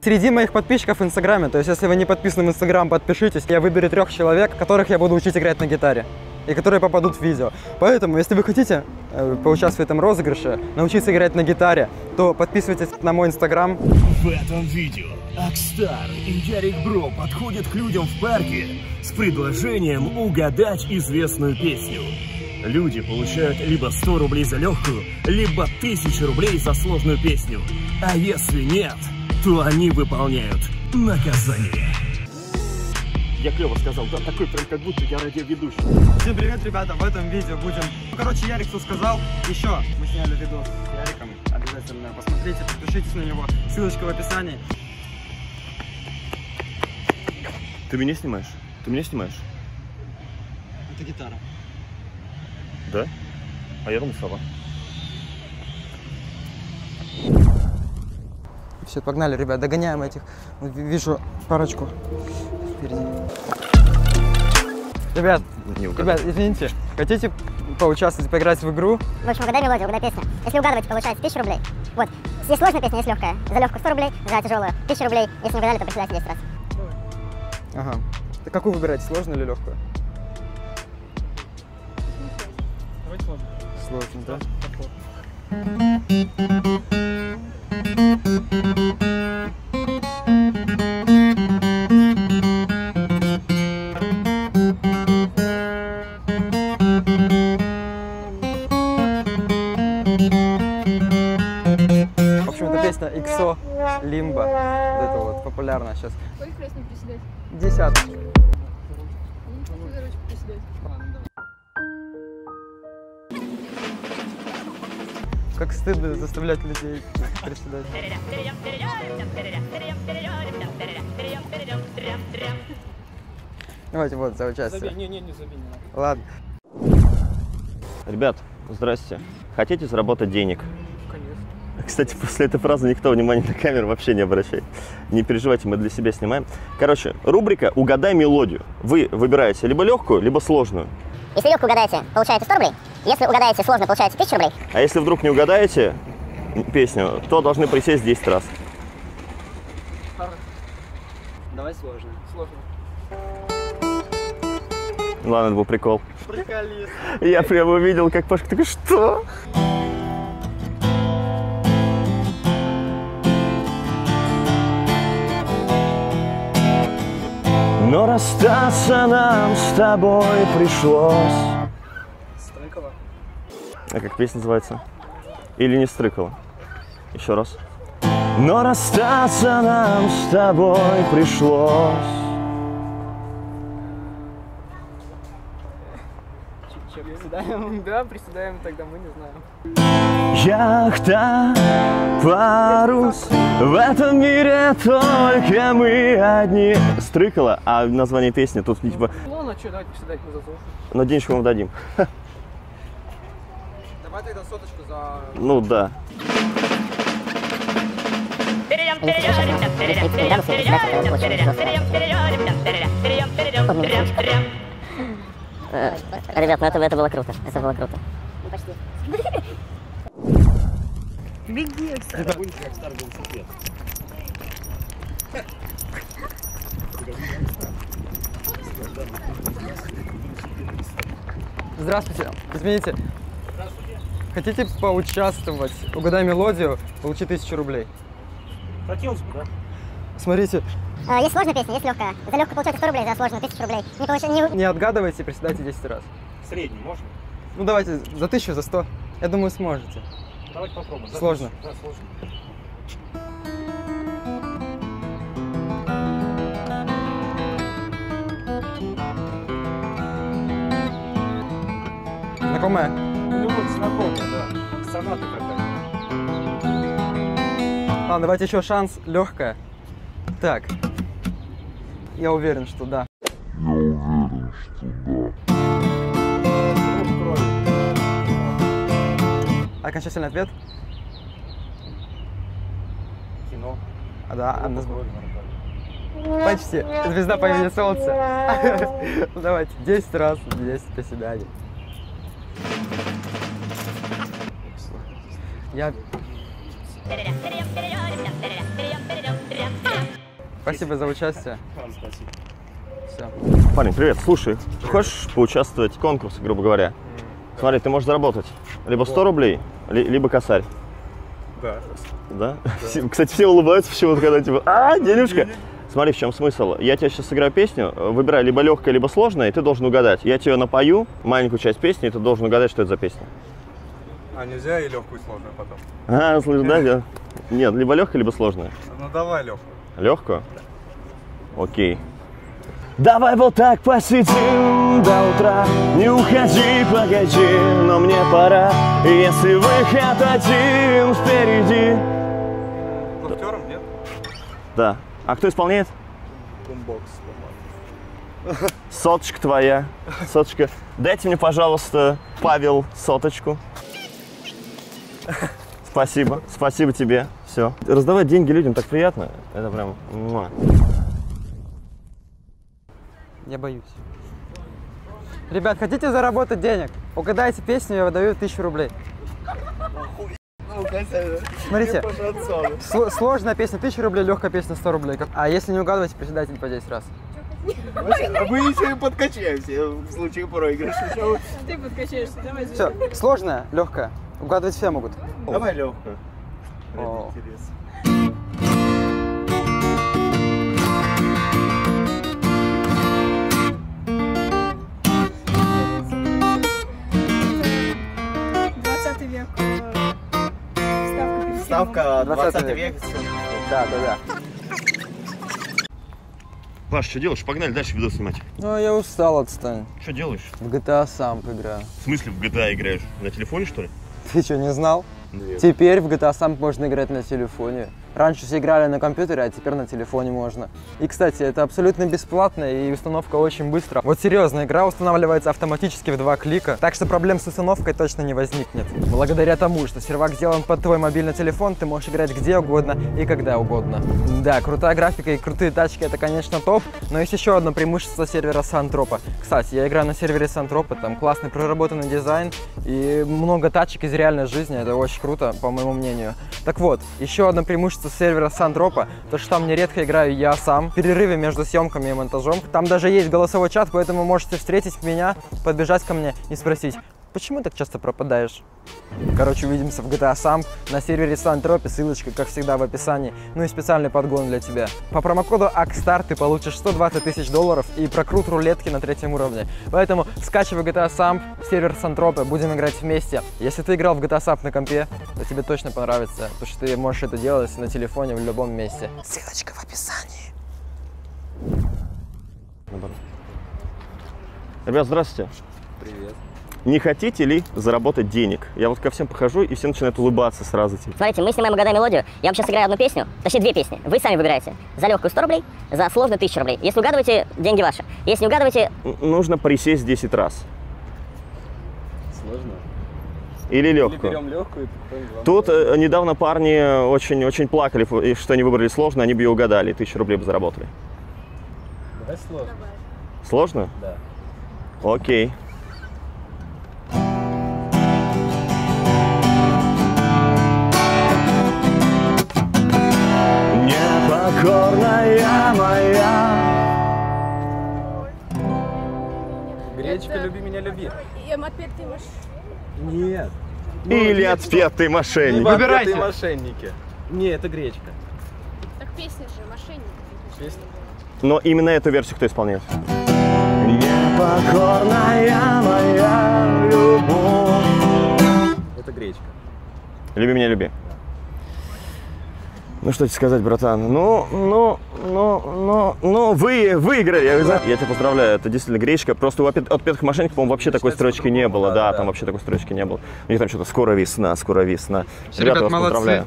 Среди моих подписчиков в Инстаграме, то есть если вы не подписаны в Инстаграм, подпишитесь, я выберу 3 человек, которых я буду учить играть на гитаре и которые попадут в видео. Поэтому, если вы хотите поучаствовать в этом розыгрыше, научиться играть на гитаре, то подписывайтесь на мой Инстаграм. В этом видео Акстар и Ярик Бро подходят к людям в парке с предложением угадать известную песню. Люди получают либо 100 рублей за легкую, либо 1000 рублей за сложную песню. А если нет, то они выполняют наказание. Я клево сказал, да, такой прям как будто я радиоведущий. Всем привет, ребята, в этом видео будем... Короче, Ярик тут сказал, еще мы сняли видос с Яриком, обязательно посмотрите, подпишитесь на него, ссылочка в описании. Ты меня снимаешь? Ты меня снимаешь? Это гитара. Да? А я думал, сова. Все, погнали, ребят, догоняем этих. Вижу парочку. Впереди. Ребят, извините, хотите поучаствовать, поиграть в игру? В общем, угадай мелодию, угадай песню. Если угадывать, получается 1000 рублей. Вот, есть сложная песня, есть легкая. За легкую 100 рублей, за тяжелую 1000 рублей. Если не угадали, то присылайте 10 раз. Ага. Так какую выбирать, сложную или легкую? Давайте сложную. Сложную, да? Иксо, лимба, вот это вот популярно сейчас. Сколько раз не приседать? 10. Как стыдно заставлять людей приседать. Давайте вот за участие. Забей, не забей, не надо. Ладно. Ребят, здрасте. Хотите заработать денег? Кстати, после этой фразы никто внимания на камеру вообще не обращает. Не переживайте, мы для себя снимаем. Короче, рубрика «Угадай мелодию». Вы выбираете либо легкую, либо сложную. Если легкую угадаете, получаете 100 рублей. Если угадаете сложную, получаете 1000 рублей. А если вдруг не угадаете песню, то должны присесть 10 раз. Давай сложную. Ладно, это был прикол. Приколист. Я прям увидел, как Пашка такой, что? Но расстаться нам с тобой пришлось. Стрыкало. А как песня называется? Или не Стрыкало? Еще раз. Но расстаться нам с тобой пришлось. Че, приседаем? Да, приседаем, тогда мы не знаем. Яхта, парус, в этом мире только мы одни. Стрыкало, а название песни тут типа... Ну, ну что, давайте приседать, мы заслушаем. Но денежку вам дадим. Давай тогда соточку за... Ну да. Ребят, ну это было круто, это было круто. Ну почти. Беги, Акстар. Здравствуйте, извините. Здравствуйте. Хотите поучаствовать? Угадай мелодию, получи 1000 рублей. Хотелось бы, да? Смотрите. Есть сложная песня, есть легкая. За легкую получаете 100 рублей, за сложную 1000 рублей. Не отгадывайте, приседайте 10 раз. Средний можно? Ну давайте за 1000, за 100. Я думаю, сможете. Давайте попробуем. Сложно. Да, сложно. Знакомая? Ну вот, знакомая, да. Соната какая-то. Ладно, давайте еще шанс, легкая. Так. Я уверен, что да. Я уверен, что да. Окончательный ответ? Кино. А да, Анна Сборна. Почти. Звезда по имени Солнце. Давайте, 10 раз, 10 приседаний. Я... Спасибо за участие. Вам спасибо. Все. Парень, привет. Слушай, привет. Хочешь поучаствовать в конкурсе, грубо говоря? Да. Смотри, ты можешь заработать либо 100 рублей, либо косарь. Да. Да? Да. Кстати, все улыбаются почему-то, когда типа, делюшка. Смотри, в чем смысл. Я тебе сейчас сыграю песню, выбирай либо легкое, либо сложное, и ты должен угадать. Я тебе напою маленькую часть песни, и ты должен угадать, что это за песня. А нельзя и легкую, и сложную потом? А, слышь, да? Нет, либо легкое, либо сложное. Ну давай легкую. Легкую? Да. Окей. Давай вот так посидим до утра. Не уходи, погоди, но мне пора. Если выход один впереди. Лофтером, нет? Да. А кто исполняет? Бумбокс. Соточка твоя. Соточка. Дайте мне, пожалуйста, Павел, соточку. Спасибо. Спасибо тебе. Все. Раздавать деньги людям так приятно. Это прям... Я боюсь. Ребят, хотите заработать денег? Угадайте песню, я выдаю 1000 рублей. Смотрите, сложная песня 1000 рублей, легкая песня 100 рублей. А если не угадываете, председатель по 10 раз. Мы еще и подкачаемся в случае проигрыша. Ты подкачаешься, давай. Все, сложная, легкая. Угадывать все могут. Давай легкую. Ставка 20 век. Да, да, да. Паш, что делаешь? Погнали дальше видео снимать. Ну, я устал, отстань. Что делаешь? В GTA Samp играю. В смысле в GTA играешь? На телефоне, что ли? Ты что, не знал? Нет. Теперь в GTA Samp можно играть на телефоне. Раньше все играли на компьютере, а теперь на телефоне можно. И, кстати, это абсолютно бесплатно, и установка очень быстро. Вот серьезно, игра устанавливается автоматически в 2 клика, так что проблем с установкой точно не возникнет. Благодаря тому, что сервак сделан под твой мобильный телефон, ты можешь играть где угодно и когда угодно. Да, крутая графика и крутые тачки — это, конечно, топ, но есть еще одно преимущество сервера Сан-Тропа. Кстати, я играю на сервере Сан-Тропа, там классный проработанный дизайн и много тачек из реальной жизни, это очень круто, по моему мнению. Так вот, еще одно преимущество сервера Сан-Тропа, то что там нередко играю я сам, в перерыве между съемками и монтажом. Там даже есть голосовой чат, поэтому можете встретить меня, подбежать ко мне и спросить, почему так часто пропадаешь? Короче, увидимся в GTA Samp на сервере Сан-Тропе, ссылочка, как всегда, в описании, ну и специальный подгон для тебя. По промокоду Акстар ты получишь 120 000 долларов и прокрут рулетки на 3-м уровне. Поэтому скачивай GTA Samp, сервер Сан-Тропе, будем играть вместе. Если ты играл в GTA Samp на компе, то тебе точно понравится, потому что ты можешь это делать на телефоне в любом месте. Ссылочка в описании. Ребят, здравствуйте. Привет. Не хотите ли заработать денег? Я вот ко всем похожу, и все начинают улыбаться сразу. Знаете, мы снимаем угадай мелодию. Я вам сейчас сыграю одну песню, точнее 2 песни. Вы сами выбираете. За легкую 100 рублей, за сложную 1000 рублей. Если угадываете, деньги ваши. Если не угадываете... Нужно присесть 10 раз. Сложно? Или легкую. Берем легкую. Тут недавно парни очень плакали, что они выбрали сложно, они бы ее угадали, 1000 рублей бы заработали. Давай сложно. Сложно? Да. Окей. Корная моя. Гречка, люби меня, люби. Отпетые мошенники. Нет. Или отпетые мошенники. Выбирайте. Мошенники. Не, это гречка. Так песня же, мошенники. Песня. Но именно эту версию кто исполняет? Непокорная моя любовь. Это гречка. Люби меня, люби. Ну что тебе сказать, братан, ну, вы выиграли, я тебя поздравляю, это действительно гречка, просто у отпетых мошенников, по-моему, вообще такой строчки не было, да, там вообще такой строчки не было, у них там что-то скоро весна, скоро весна. Ребята, вас поздравляю.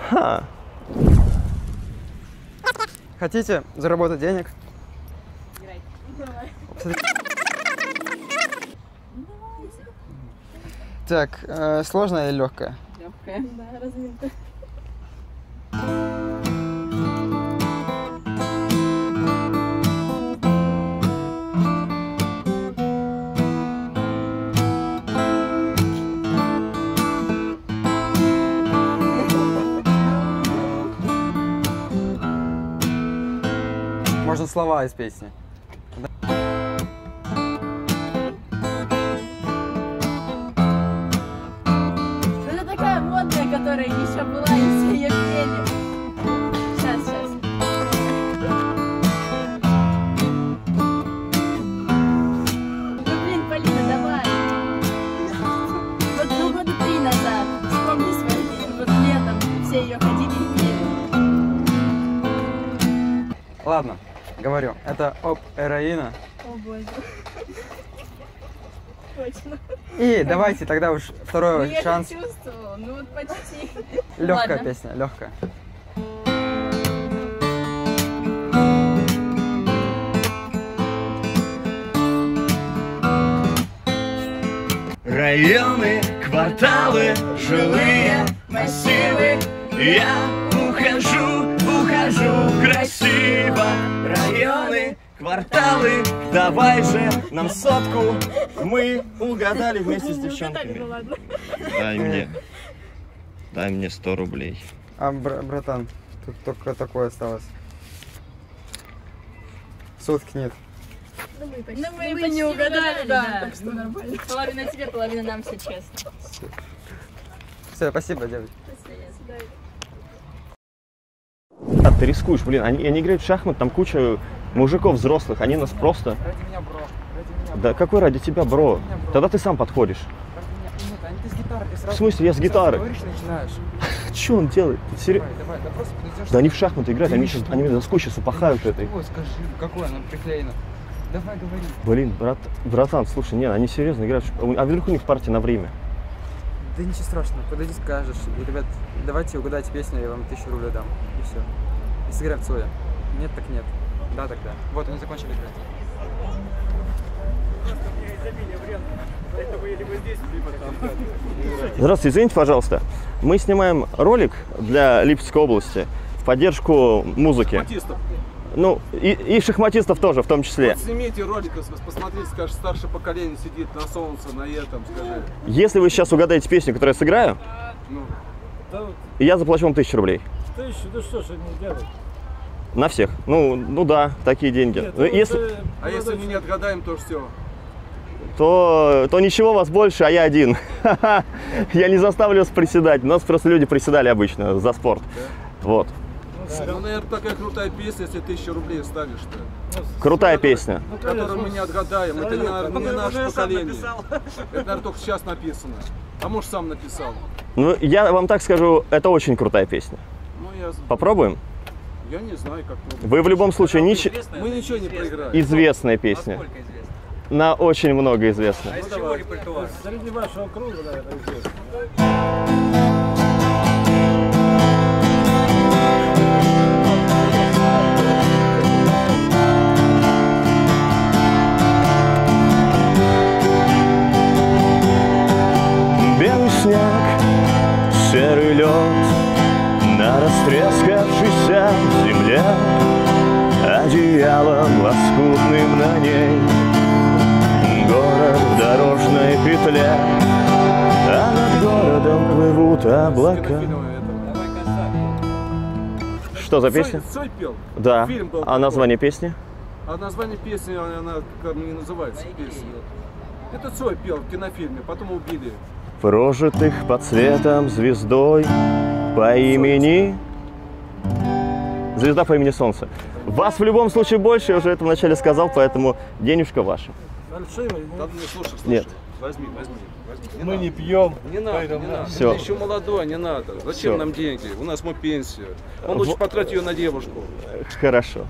Спасибо. Хотите заработать денег? Так, сложная или легкая? Легкая. Да, разминка. даже слова из песни. Это такая модная, которая еще была, и все ее пели. Сейчас, Ну блин, Полина, давай. Вот года 3 назад. Вспомни свою песню. Вот летом все ее ходили и пели. Ладно. Говорю, это об Эроина. О боже. Точно. И давайте тогда уж второй шанс. Я не чувствовала, ну вот почти. Легкая песня, легкая. Районы, кварталы, жилые массивы. Я ухожу, ухожу красиво. Районы, кварталы, давай же нам сотку. Мы угадали вместе с девчонками. Ну ладно. Дай мне 100 рублей. А, братан, тут только такое осталось. Сотки нет. Ну мы почти, не угадали, да. Так что нормально. Половина тебе, половина нам, все честно. Все, спасибо, девочки. А ты рискуешь, блин, они играют в шахмат, там куча мужиков взрослых, они нас просто... Ради меня, бро. Да какой ради тебя, бро? Тогда ты сам подходишь. В смысле, я с гитары? Че он делает? Да они в шахматы играют, они меня заскучат, упахают этой. Скажи, какое нам приклеено? Давай говори. Блин, братан, слушай, нет, они серьезно играют. А вдруг у них партия на время? Да ничего страшного, подойди, скажешь. Ребят, давайте угадайте песню, я вам 1000 рублей дам. И все. И сыграем Цоя. Нет, так нет. Да, так да. Вот, они закончили играть. Здравствуйте, извините, пожалуйста. Мы снимаем ролик для Липецкой области в поддержку музыки. Шахматистов. Ну, и шахматистов тоже, в том числе. Вот снимите ролик, посмотрите, скажешь, старшее поколение сидит на солнце, на этом, скажи. Если вы сейчас угадаете песню, которую я сыграю, я заплачу вам 1000 рублей. 1000? Ну что ж они делают? На всех. Ну да, такие деньги. Нет, а если мы не отгадаем, то все. То ничего, вас больше, а я один. Я не заставлю вас приседать. У нас просто люди приседали обычно за спорт. Да? Вот. Да. Ну, наверное, такая крутая песня, если 1000 рублей ставишь-то. Крутая песня. Которую мы не отгадаем. Это, наверное, не наше поколение. Это, наверное, только сейчас написано. А может, сам написал. Ну, я вам так скажу, это очень крутая песня. Ну, я... Попробуем? Я не знаю, как пробовать. Вы в любом случае... Мы ничего не проиграем. Известная песня. Насколько известна? На очень много известно. А из чего репертуар? Среди вашего круга, наверное, известно. Белый снег, серый лед, на растрескавшейся земле, одеялом лоскутным на ней. Город в дорожной петле, а над городом плывут облака. Что за песня? Цой пел? Да. А название песни? А название песни, она как не называется песня. Это Цой пел в кинофильме, потом убили. Прожитых под светом звездой по имени... Звезда по имени Солнце. Вас в любом случае больше, я уже это вначале сказал, поэтому денежка ваша. Слушай. Нет. Возьми. Мы не пьем. Не надо. Все. Ты еще молодой, не надо. Зачем нам деньги? У нас мы пенсию. Он лучше потратит ее на девушку. Хорошо.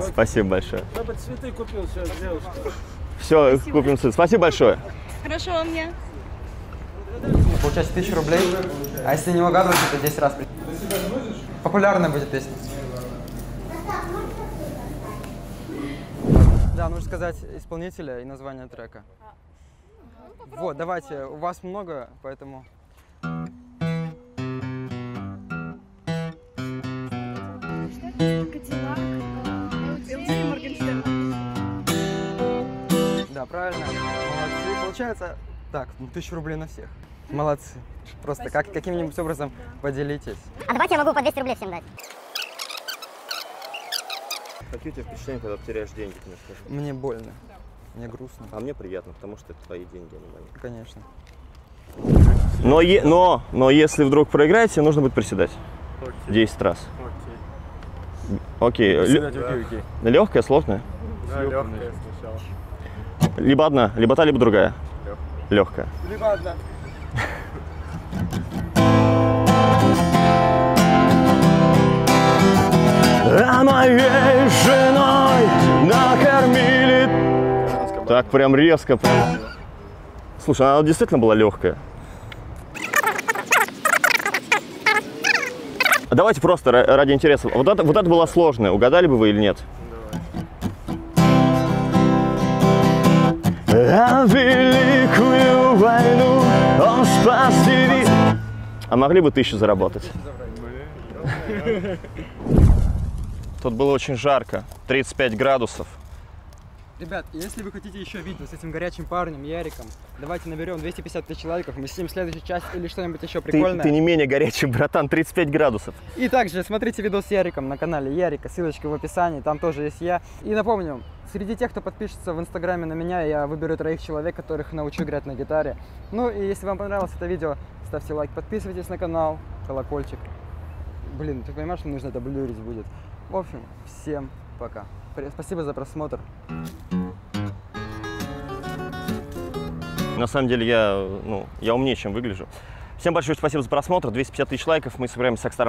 Спасибо большое. Я бы цветы купил сейчас, девушка. Все, купим цветы. Спасибо большое. Хорошо, а мне? Получается 1000 рублей. А если не угадывать, то 10 раз. Популярная будет песня. Да, нужно сказать исполнителя и название трека. Вот, давайте, у вас много, поэтому... Да, правильно. Молодцы. Получается, так, 1000 рублей на всех. Молодцы. Просто каким-нибудь образом поделитесь. А давайте я могу по 200 рублей всем дать. Какие у тебя впечатления, когда теряешь деньги? Мне больно, мне грустно. А мне приятно, потому что это твои деньги, а не мои. Конечно. Но если вдруг проиграете, нужно будет приседать. Окей. 10 раз. Окей. Окей. Легкая, сложная? Да, легкая сначала. Либо одна, либо та, либо другая. Легкая. Либо одна. А моей женой накормили. Так прям резко. Прям. Слушай, она действительно была легкая. Давайте просто ради интереса. Вот это была сложная. Угадали бы вы или нет? А великую войну он спас. А могли бы 1000 заработать? Тут было очень жарко, 35 градусов. Ребят, если вы хотите еще видео с этим горячим парнем, Яриком, давайте наберем 250 тысяч лайков, мы снимем следующую часть или что-нибудь еще прикольное. Ты не менее горячий, братан, 35 градусов. И также смотрите видос с Яриком на канале Ярика, ссылочка в описании, там тоже есть я. И напомню, среди тех, кто подпишется в Инстаграме на меня, я выберу 3 человек, которых научу играть на гитаре. Ну и если вам понравилось это видео, ставьте лайк, подписывайтесь на канал, колокольчик. Блин, ты понимаешь, что нужно это блюрить будет? В общем, всем пока. Спасибо за просмотр. На самом деле я умнее, чем выгляжу. Всем большое спасибо за просмотр. 250 тысяч лайков. Мы собираемся с Акстаром.